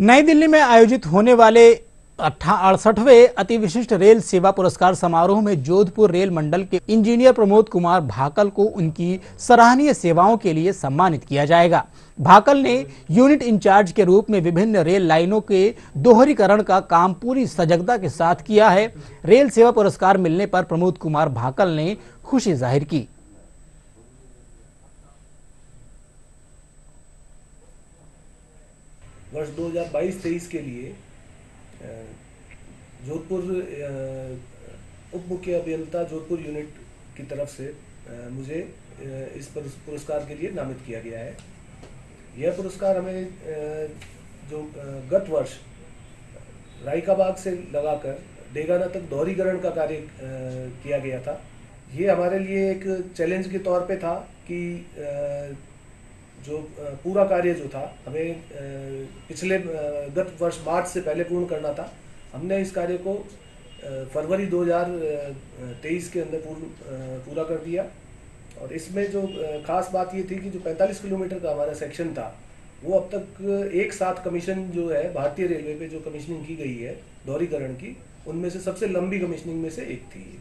नई दिल्ली में आयोजित होने वाले 68वें अति विशिष्ट रेल सेवा पुरस्कार समारोह में जोधपुर रेल मंडल के इंजीनियर प्रमोद कुमार भाकल को उनकी सराहनीय सेवाओं के लिए सम्मानित किया जाएगा। भाकल ने यूनिट इंचार्ज के रूप में विभिन्न रेल लाइनों के दोहरीकरण का काम पूरी सजगता के साथ किया है। रेल सेवा पुरस्कार मिलने पर प्रमोद कुमार भाकल ने खुशी जाहिर की। वर्ष 2022-23 के लिए जोधपुर उप मुख्य अभियंता जोधपुर यूनिट की तरफ से मुझे इस पुरस्कार के लिए नामित किया गया है। यह पुरस्कार हमें जो गत वर्ष राइका बाग से लगाकर डेगाना तक दोहरीकरण का कार्य किया गया था, ये हमारे लिए एक चैलेंज के तौर पे था कि जो पूरा कार्य जो था हमें पिछले गत वर्ष मार्च से पहले पूर्ण करना था। हमने इस कार्य को फरवरी 2023 के अंदर पूरा कर दिया। और इसमें जो खास बात ये थी कि जो 45 किलोमीटर का हमारा सेक्शन था वो अब तक एक साथ कमीशन जो है भारतीय रेलवे पे जो कमीशनिंग की गई है दोहरीकरण की, उनमें से सबसे लंबी कमीशनिंग में से एक थी।